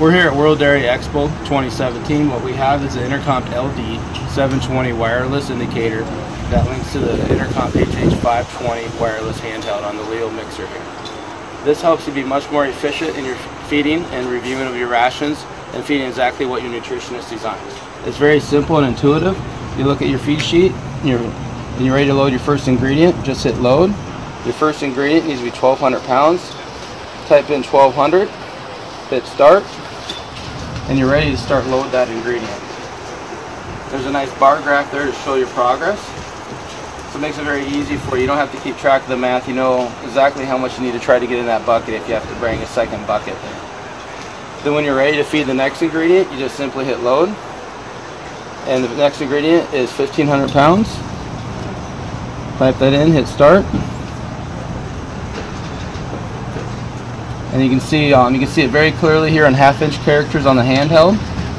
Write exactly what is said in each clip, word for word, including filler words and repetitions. We're here at World Dairy Expo twenty seventeen. What we have is the Intercomp L D seven twenty wireless indicator that links to the Intercomp H H five twenty wireless handheld on the Leo mixer here. This helps you be much more efficient in your feeding and reviewing of your rations and feeding exactly what your nutritionist designs. It's very simple and intuitive. You look at your feed sheet and you're, and you're ready to load your first ingredient. Just hit load. Your first ingredient needs to be twelve hundred pounds. Type in twelve hundred, hit start, and you're ready to start load that ingredient. There's a nice bar graph there to show your progress. So it makes it very easy for you. You don't have to keep track of the math. You know exactly how much you need to try to get in that bucket if you have to bring a second bucket there. Then when you're ready to feed the next ingredient, you just simply hit load. And the next ingredient is fifteen hundred pounds. Type that in, hit start. And you can see um, you can see it very clearly here in half inch characters on the handheld,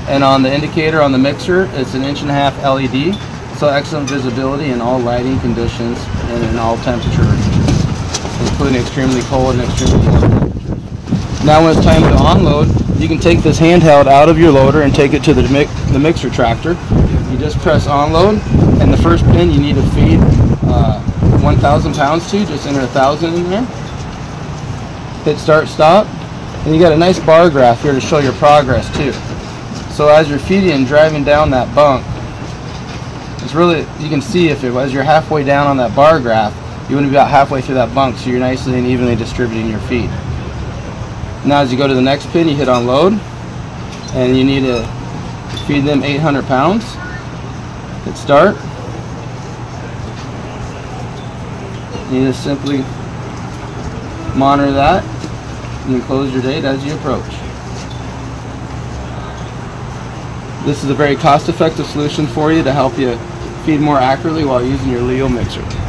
and on the indicator on the mixer it's an inch and a half L E D, so excellent visibility in all lighting conditions and in all temperatures, including extremely cold and extremely warm. Now when it's time to unload, you can take this handheld out of your loader and take it to the, mi the mixer tractor. You just press unload, and the first pin you need to feed uh, one thousand pounds to, just enter one thousand in there. Hit start, stop, and you got a nice bar graph here to show your progress too. So as you're feeding and driving down that bunk, it's really, you can see if it was, you're halfway down on that bar graph, you want to be about halfway through that bunk, so you're nicely and evenly distributing your feed. Now as you go to the next pin, you hit unload, and you need to feed them eight hundred pounds. Hit start. You just simply monitor that and then close your date as you approach. This is a very cost-effective solution for you to help you feed more accurately while using your Leo mixer.